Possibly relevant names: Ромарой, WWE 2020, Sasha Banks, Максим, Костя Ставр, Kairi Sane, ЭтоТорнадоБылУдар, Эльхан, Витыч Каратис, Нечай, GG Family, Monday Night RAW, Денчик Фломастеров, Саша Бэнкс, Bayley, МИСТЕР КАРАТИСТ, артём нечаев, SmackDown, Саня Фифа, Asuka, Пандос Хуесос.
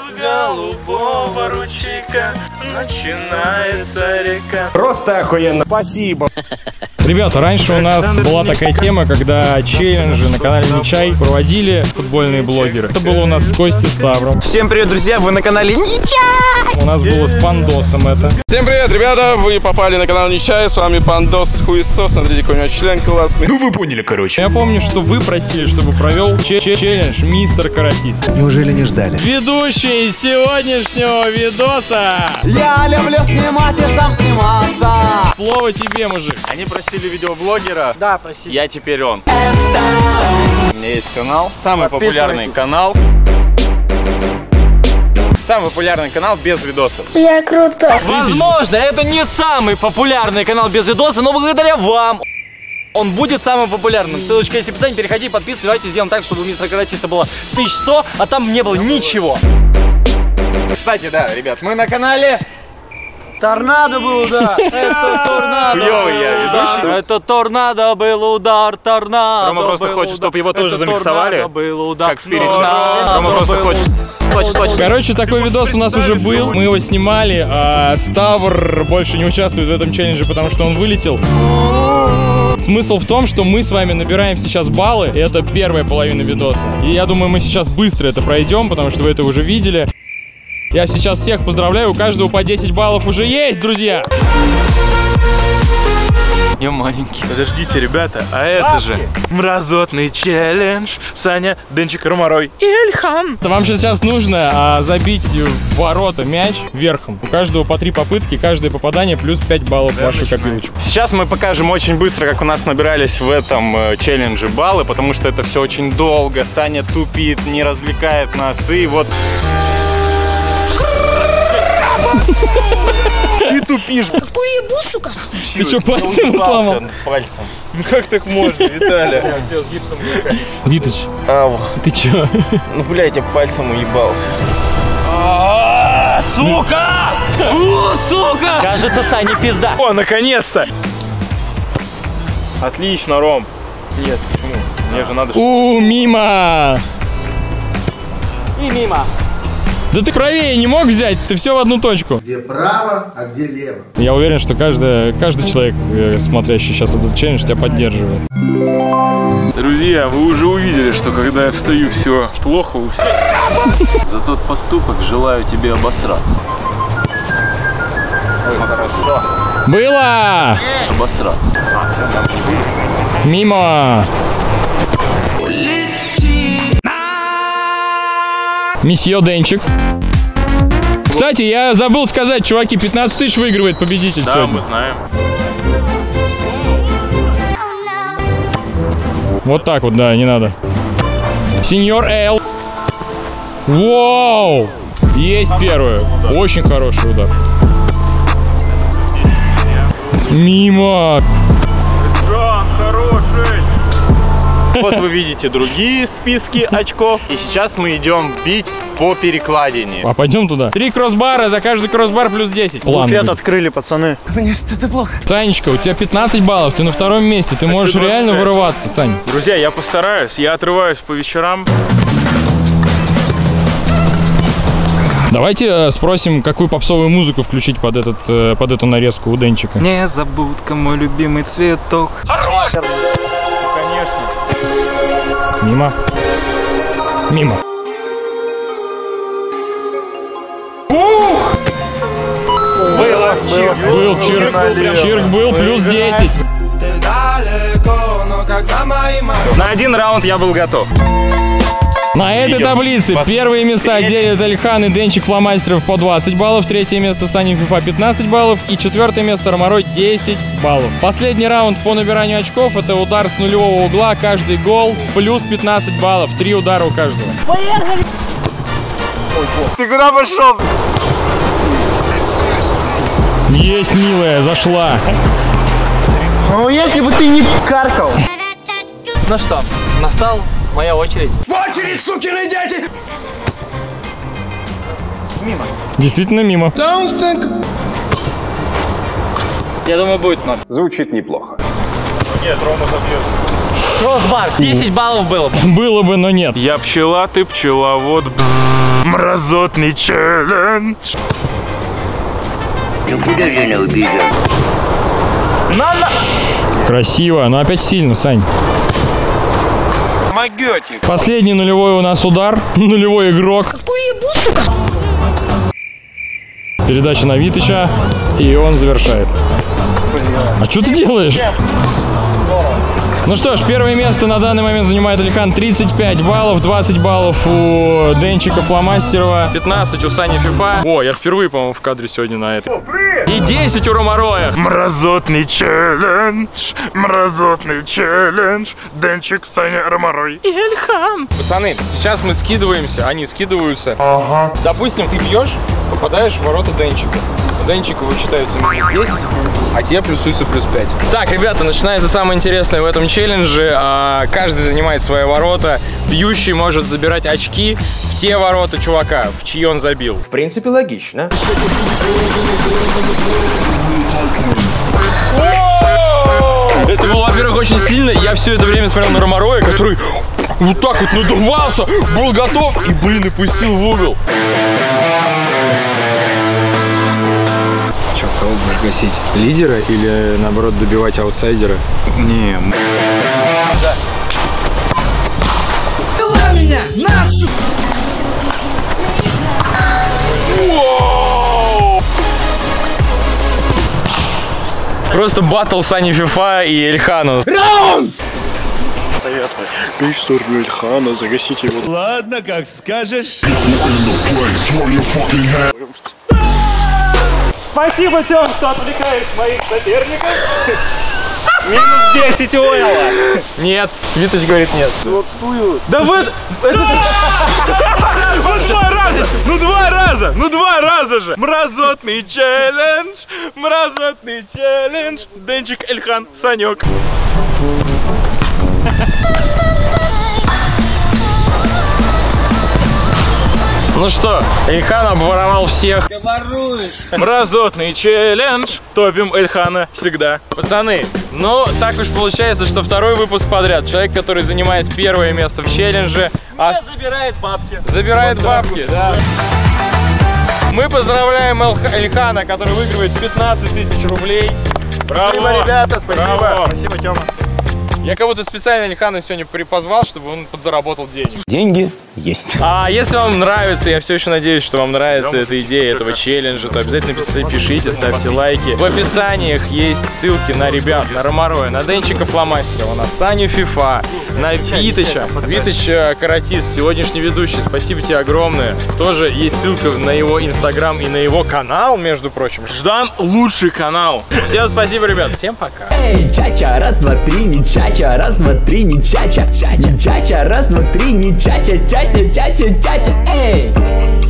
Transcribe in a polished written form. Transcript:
с голубого ручейка начинается река. Просто охуенно. Спасибо. Ребята, раньше у нас была такая тема, когда челленджи на канале Нечай проводили футбольные блогеры. Это было у нас с Костей Ставром. Всем привет, друзья, вы на канале Нечай! У нас было с Пандосом это. Всем привет, ребята, вы попали на канал Нечай, с вами Пандос Хуесос. Смотрите, какой у меня член классный. Ну вы поняли, короче. Я помню, что вы просили, чтобы провел челлендж мистер Каратис. Неужели не ждали? Ведущий сегодняшнего видоса. Я люблю снимать и сам сниматься. Слово тебе, мужик. Они просили видеоблогера. Да, просили. Я теперь он. У меня есть канал. Самый популярный канал. Самый популярный канал без видосов. Я круто. Возможно, это не самый популярный канал без видосов, но благодаря вам он будет самым популярным. Ссылочка есть в описании. Переходи, подписывайся. Давайте сделаем так, чтобы у мистера Каратиса было 1100, а там не было ничего. Кстати, да, ребят, мы на канале... Торнадо был удар. Это торнадо. Клёвый я ведущий. Это торнадо был удар, торнадо. Рома просто хочет, чтобы его тоже замиксовали. Как спереди. Рома просто хочет. Короче, такой видос у нас уже был. Мы его снимали, а Ставр больше не участвует в этом челлендже, потому что он вылетел. Смысл в том, что мы с вами набираем сейчас баллы. И это первая половина видоса. И я думаю, мы сейчас быстро это пройдем, потому что вы это уже видели. Я сейчас всех поздравляю, у каждого по 10 баллов уже есть, друзья! Я маленький. Подождите, ребята, а это же мразотный челлендж. Саня, Денчик, Ромарой и Эльхан. Вам же сейчас нужно забить в ворота мяч верхом. У каждого по 3 попытки, каждое попадание плюс 5 баллов в вашу копилочку. Сейчас мы покажем очень быстро, как у нас набирались в этом челлендже баллы, потому что это все очень долго. Саня тупит, не развлекает нас, и вот... Ты тупишь. Какую ебу, сука? Ты что, пальцем сломал? Пальцем. Ну как так можно, Виталя? Все с гипсом выходить. Витыч, ау. Ты че? Ну блядь, я пальцем уебался. Сука! Сука! Кажется, Саня пизда. О, наконец-то! Отлично, Ром. Нет, почему? Мне же надо... мимо! И мимо. Да ты правее не мог взять, ты все в одну точку. Где право, а где лево? Я уверен, что каждый человек, смотрящий сейчас этот челлендж, тебя поддерживает. Друзья, вы уже увидели, что когда я встаю, все плохо. За тот поступок желаю тебе обосраться. Ой, хорошо. Было! Обосраться. Мимо! Месье Денчик. Кстати, я забыл сказать, чуваки, 15 тысяч выигрывает победитель сегодня. Да, мы знаем. Вот так вот, да, не надо. Сеньор Эл. Вау! Есть первую. Очень хороший удар. Мимо. Джон, хороший. Вот вы видите другие списки очков. И сейчас мы идем бить по перекладине. А пойдем туда. 3 кроссбара, за каждый кроссбар плюс 10. Буфет открыли, пацаны. Мне что-то плохо. Санечка, у тебя 15 баллов, ты на втором месте. Ты можешь реально вырываться, Сань. Друзья, я постараюсь, я отрываюсь по вечерам. Давайте спросим, какую попсовую музыку включить под эту нарезку у Денчика. Незабудка, мой любимый цветок. Хорош! Мимо. Мимо. Было. Чирк был. Чирк был. Плюс 10. На один раунд я был готов. На этой таблице первые места делят Эльхан и Денчик Фломастеров по 20 баллов, третье место Саня Фифа 15 баллов и четвертое место Ромарой 10 баллов. Последний раунд по набиранию очков — это удар с нулевого угла, каждый гол плюс 15 баллов, 3 удара у каждого. Поехали! Ты куда пошел? Есть, милая, зашла. Ну если бы ты не каркал. Ну что, настал? Моя очередь. В очередь, сукины дети! Мимо. Действительно мимо. Я думаю, будет 0. Звучит неплохо. Нет, Рома забьет. Кроссбар. 10 баллов было бы. Было бы, но нет. Я пчела, ты пчеловод. Бзззз. Мразотный челлендж. Ну куда же она убежала? Красиво, но опять сильно, Сань. Могётик. Последний нулевой у нас удар. Нулевой игрок. Передача на Витыча. И он завершает. А что ты делаешь? Ну что ж, первое место на данный момент занимает Эльхан, 35 баллов, 20 баллов у Денчика Фломастерова, 15 у Сани Фифа. О, я впервые, по-моему, в кадре сегодня на это. И 10 у Ромароя. Мразотный челлендж, мразотный челлендж, Денчик, Саня, Ромарой и Эльхан. Пацаны, сейчас мы скидываемся, они скидываются. Ага. Допустим, ты бьешь, попадаешь в ворота Денчика. Денчику вычитается минус 10, а тебе плюсуется плюс 5. Так, ребята, начинается самое интересное в этом челлендже. Каждый занимает свои ворота. Бьющий может забирать очки в те ворота чувака, в чьи он забил. В принципе, логично. Это было, во-первых, очень сильно. Я все это время смотрел на Ромароя, который вот так вот надувался, был готов и, блин, и пустил в угол. Кого будешь гасить? Лидера или, наоборот, добивать аутсайдера? Не. Да. Просто баттл Сани Фифа и Эльхана. Раунд! Совет мой. Бей в сторону Эльхана, загасить его. Ладно, как скажешь. Спасибо тем, что отвлекаешь моих соперников. Минус 10 ойла. Нет. Витыч говорит нет. Отстую. Да вы... Ну два раза же. Мразотный челлендж. Мразотный челлендж. Денчик, Эльхан, Санек. Ну что, Эльхан обворовал всех. Ты воруешь. Мразотный челлендж. Топим Эльхана всегда. Пацаны, ну так уж получается, что второй выпуск подряд. Человек, который занимает первое место в челлендже. Забирает бабки. Забирает бабки, да. Мы поздравляем Эльхана, который выигрывает 15 тысяч рублей. Браво. Спасибо, ребята, спасибо. Браво. Спасибо, Тёма. Я как будто специально Эльхана сегодня припозвал, чтобы он подзаработал деньги. Деньги есть. А если вам нравится, я все еще надеюсь, что вам нравится эта идея этого челленджа, то обязательно пишите, ставьте лайки. В описаниях есть ссылки на ребят, на Ромароя, на Денчика Фломастерова, на Саню Фифа, на Витыча. Витыч Каратис, сегодняшний ведущий, спасибо тебе огромное. Тоже есть ссылка на его инстаграм и на его канал, между прочим. Ждам лучший канал. Всем спасибо, ребят. Всем пока. Эй, чача, раз, два, три, не чача. Раз, два, три, не чача, чача, чача, раз, два, три, не чача, чача, чача, чача, эй!